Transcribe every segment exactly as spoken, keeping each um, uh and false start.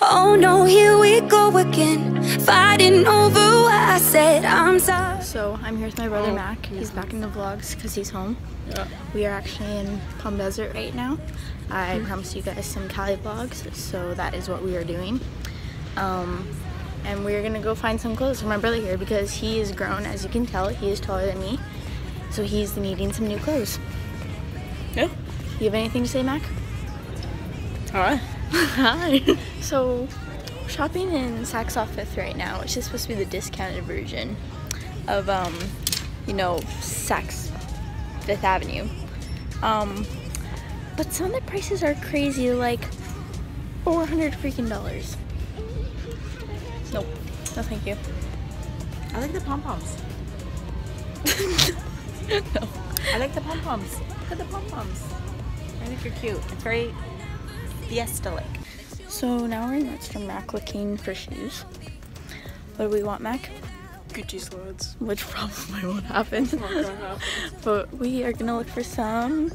Oh no, here we go again, fighting over what I said. I'm sorry. So I'm here with my brother oh, Mac. He's back in the vlogs because he's home. Yeah. We are actually in Palm Desert right now. I mm-hmm. promised you guys some Cali vlogs, so that is what we are doing. Um, and we're gonna go find some clothes for my brother here because he is grown, as you can tell. He is taller than me, so he's needing some new clothes. Yeah. You have anything to say, Mac? All right. Hi. So, shopping in Saks Off Fifth right now, which is supposed to be the discounted version of, um, you know, Saks Fifth Avenue. Um, but some of the prices are crazy, like four hundred freaking dollars. Nope. No, thank you. I like the pom poms. No. I like the pom poms. Look at the pom poms. I think you're cute. It's very fiesta like. So now we're in Nordstrom Rack looking for shoes. What do we want, Mac? Gucci slides. Which probably won't happen. happen. But we are gonna look for some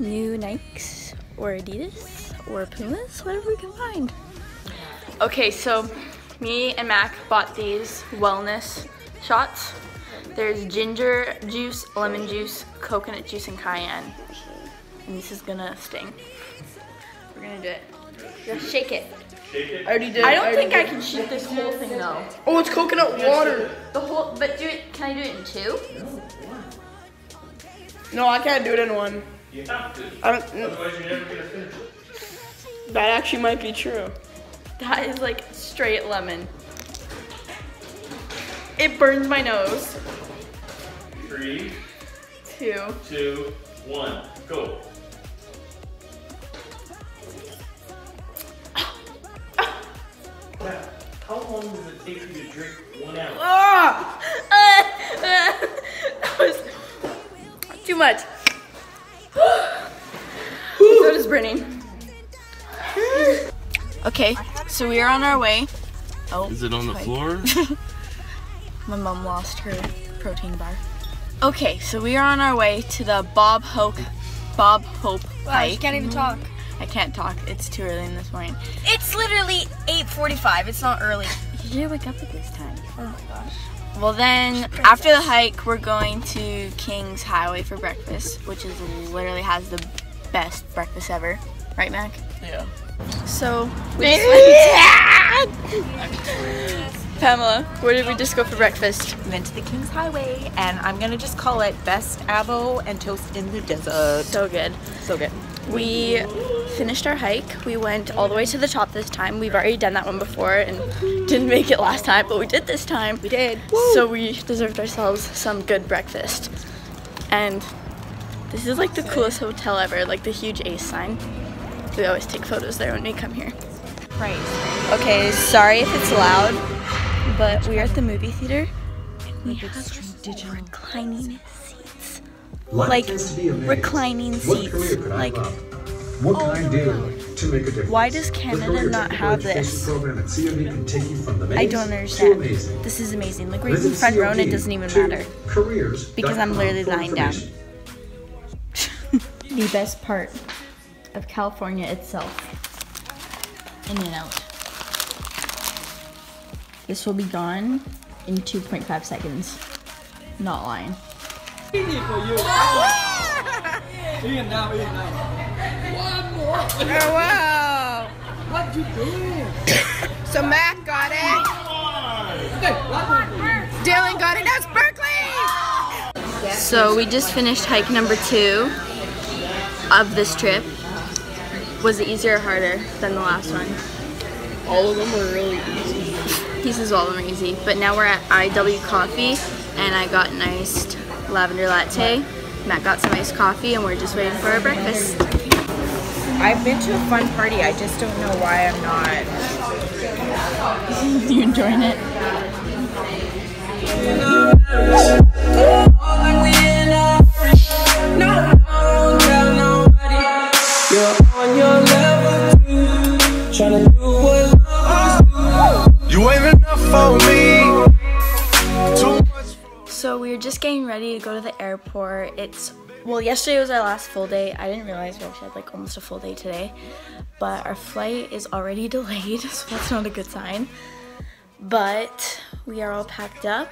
new Nikes or Adidas or Pumas, whatever we can find. Okay, so me and Mac bought these wellness shots. There's ginger juice, lemon juice, coconut juice, and cayenne. And this is gonna sting. We're gonna do it. Just shake it. Shake it. I already did. I don't I think did. I can shake this whole thing though. Oh, it's coconut water. The whole, but do it. Can I do it in two? No, I can't do it in one. You have to. I don't. No. Otherwise, you're never gonna finish it. That actually might be true. That is like straight lemon. It burns my nose. Three. Two. Two. One. Go. How long does it take you to drink one ounce? Oh, uh, uh, that was too much. So is burning. Okay, so we are on our way. Oh, is it on the floor? My mom lost her protein bar. Okay, so we are on our way to the Bob Hope, Bob Hope hike. Wow, you can't even talk. I can't talk. It's too early in this morning. It's literally eight forty-five. It's not early. You should wake up at this time. Oh my gosh. Well then, after the hike, we're going to King's Highway for breakfast, which is literally has the best breakfast ever. Right, Mac? Yeah. So, we just went Pamela, where did we just go for breakfast? We went to the King's Highway, and I'm gonna just call it best avo and toast in the desert. So good. So good. We finished our hike. We went all the way to the top this time. We've already done that one before and didn't make it last time, but we did this time. We did. Woo. So we deserved ourselves some good breakfast. And this is like the coolest hotel ever, like the huge Ace sign. We always take photos there when we come here. Right. Okay, sorry if it's loud, but we are at the movie theater and we have reclining seats. Like reclining seats. Like what can I do to make a difference? Why does Canada not have this? I don't understand. This is amazing. Like right in the front row and it doesn't even matter. Because I'm literally lying down. The best part of California itself. In-N-Out. This will be gone in two point five seconds. Not lying. Easy for you. In-N-Out, In-N-Out. One more. Oh, wow. What you doing? So Mac got it. Dylan got it. That's Berkeley. So we just finished hike number two of this trip. Was it easier or harder than the last one? All of them were really easy. Pieces of all of them are easy. But now we're at I W Coffee, and I got an iced lavender latte. Matt got some iced coffee, and we're just waiting for our breakfast. I've been to a fun party. I just don't know why I'm not. You enjoying it? No. Don't tell nobody. You're on your level too. Trying to do what lovers do. You ain't enough for me. So we were just getting ready to go to the airport. It's Well, yesterday was our last full day. I didn't realize we actually had like almost a full day today, but our flight is already delayed, so that's not a good sign. But we are all packed up.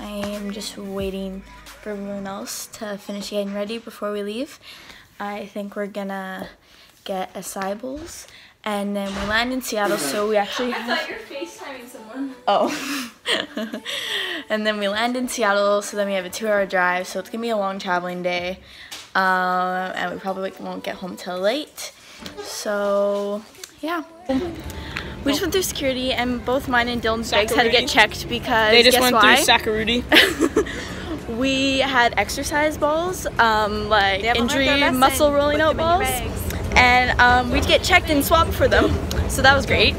I am just waiting for everyone else to finish getting ready before we leave. I think we're gonna get acai bowls, and then we land in Seattle, so we actually have... I thought you were FaceTiming someone. Oh. And then we land in Seattle, so then we have a two-hour drive, so it's gonna be a long traveling day. Um, and we probably won't get home till late. So, yeah. We just went through security, and both mine and Dylan's bags had to get checked because They just guess went why? through Saccarootie. We had exercise balls, um, like injury muscle rolling out balls. And um, we'd get checked and swapped for them. So that was great.